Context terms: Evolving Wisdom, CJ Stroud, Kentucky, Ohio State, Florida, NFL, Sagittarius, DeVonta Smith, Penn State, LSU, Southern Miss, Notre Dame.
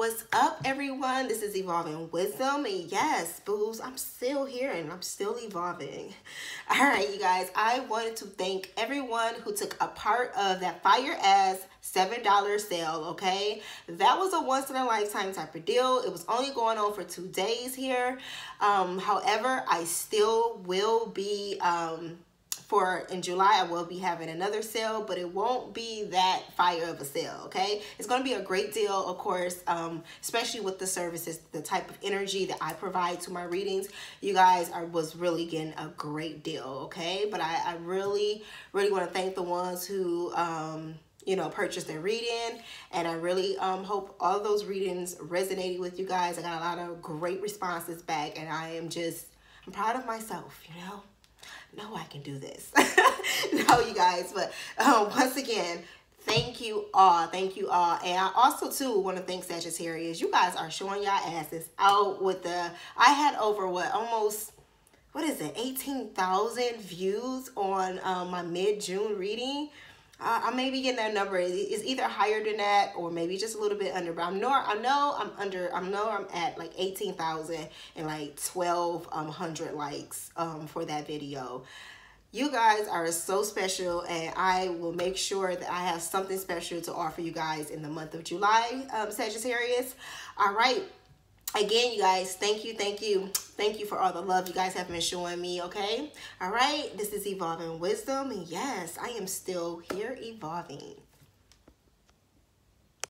What's up, everyone? This is Evolving Wisdom, and yes, boos, I'm still here and I'm still evolving. All right, you guys, I wanted to thank everyone who took a part of that fire-ass $7 sale, okay? That was a once-in-a-lifetime type of deal. It was only going on for 2 days here. However, I still will be... in July, I will be having another sale, but it won't be that fire of a sale, okay? It's going to be a great deal, of course, especially with the services, the type of energy that I provide to my readings. You guys was really getting a great deal, okay? But I really, really want to thank the ones who, you know, purchased their reading, and I really hope all those readings resonated with you guys. I got a lot of great responses back, and I'm proud of myself, you know? No, I can do this. No, you guys, but once again, thank you all. Thank you all. And I also, too, want to thank Sagittarius. You guys are showing your asses out with the... I had over, what is it, 18,000 views on my mid-June reading. I may be getting that number. It's either higher than that or maybe just a little bit under. But I know I'm at like 18,000 and like 1,200 likes for that video. You guys are so special, and I will make sure that I have something special to offer you guys in the month of July, Sagittarius. All right. Again, you guys, thank you, thank you, thank you for all the love you guys have been showing me, okay? All right, this is Evolving Wisdom, and yes, I am still here evolving.